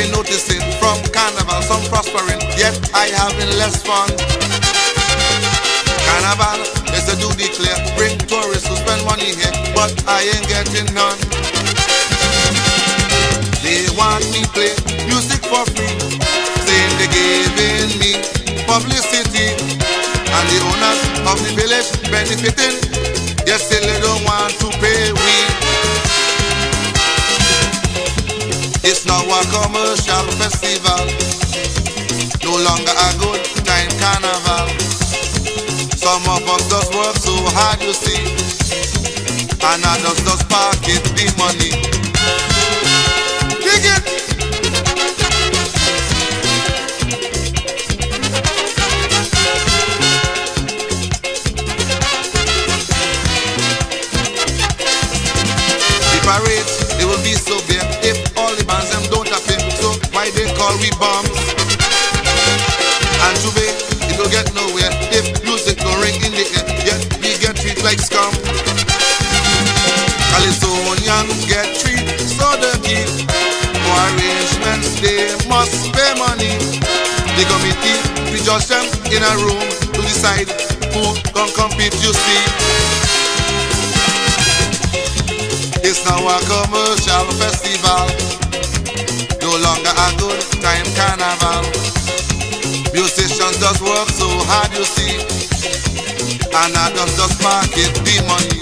been noticing from carnival, some prospering, yet I having less fun. Carnival is a duty clear, bring tourists who spend money here, but I ain't getting none. They want me play music for free, saying they giving me publicity, and the owners of the village benefiting, yet still they don't want to pay we. It's now a commercial festival, no longer a good time carnival. Some of us just work so hard, you see, and others just pocket the money. Dig it! The parade, they will be so bare if all the bands them don't appear, so why they call we bombs? And today, it will get nowhere if music don't ring in the air, yet we get treated like scum. Calisonians get treated so dirty, for arrangements they must pay money. The committee, we judge them in a room to decide who can compete, you see. It's now a commercial festival, no longer a good time carnival. Musicians just work so hard, you see, and others just pocket the money.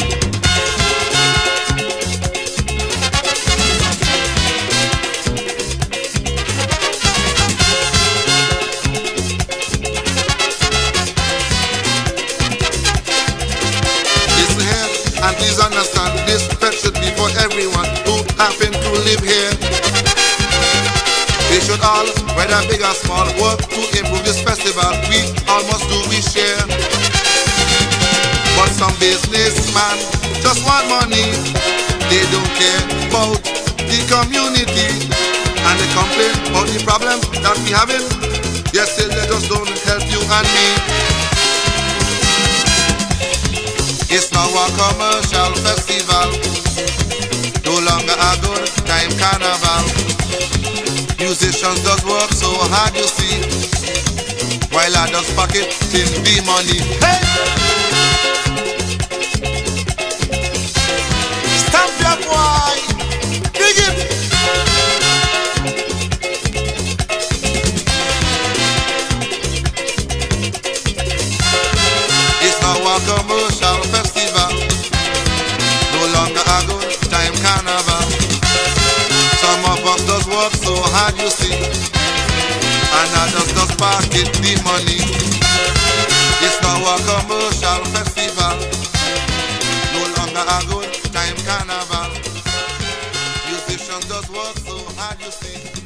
Listen here, and please understand, this should be for everyone who happen to live here. We should all, whether big or small, work to improve this festival. We all must do we share. But some businessmen just want money. They don't care about the community, and they complain about the problems that we having. Yes, they just don't help you and me. It's now a commercial festival, no longer a good time carnival. Musicians just work so hard, you see, while others pocket in the money. Hey! Stamp your boy! Dig it! A commercial festival, no longer a good time carnival. Some of us just work so hard, you see, and others just pocket the money. It's now a commercial festival, no longer a good time carnival. Musicians just work so hard, you see.